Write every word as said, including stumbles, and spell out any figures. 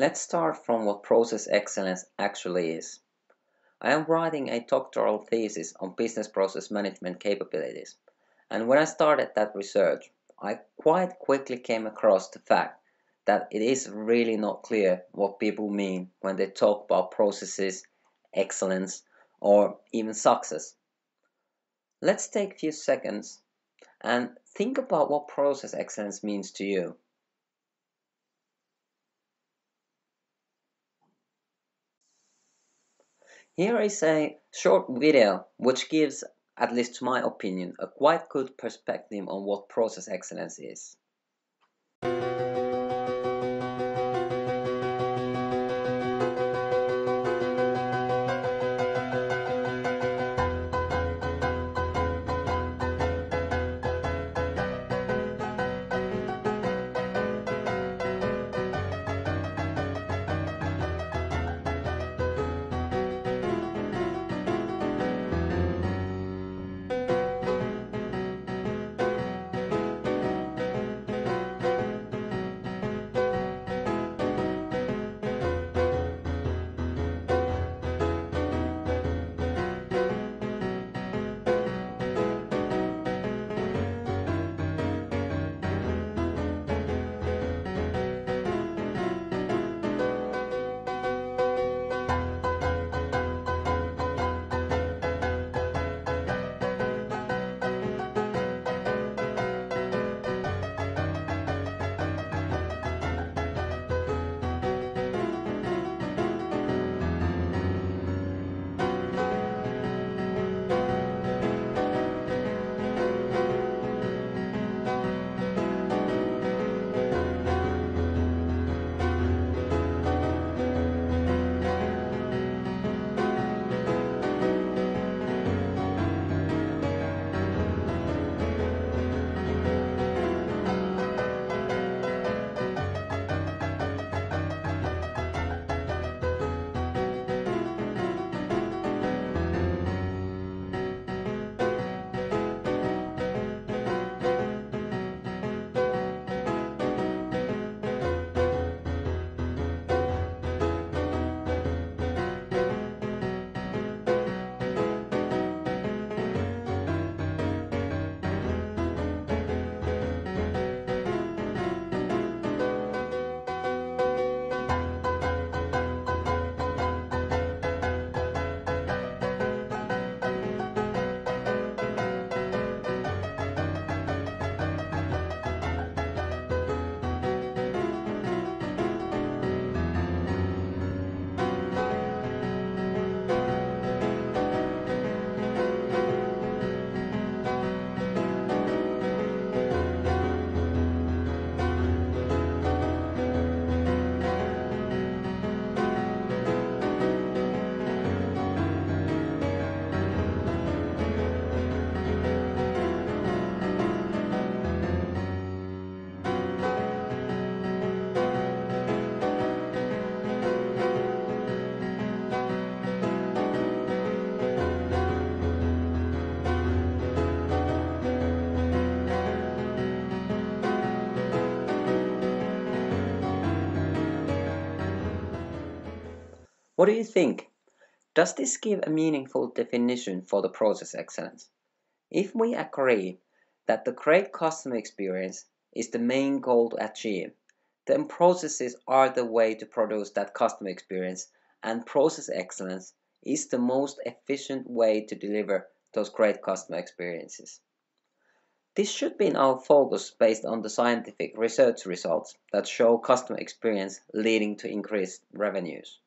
Let's start from what process excellence actually is. I am writing a doctoral thesis on business process management capabilities, and when I started that research, I quite quickly came across the fact that it is really not clear what people mean when they talk about processes, excellence, or even success. Let's take a few seconds and think about what process excellence means to you. Here is a short video which gives, at least to my opinion, a quite good perspective on what process excellence is. What do you think? Does this give a meaningful definition for the process excellence? If we agree that the great customer experience is the main goal to achieve, then processes are the way to produce that customer experience, and process excellence is the most efficient way to deliver those great customer experiences. This should be in our focus based on the scientific research results that show customer experience leading to increased revenues.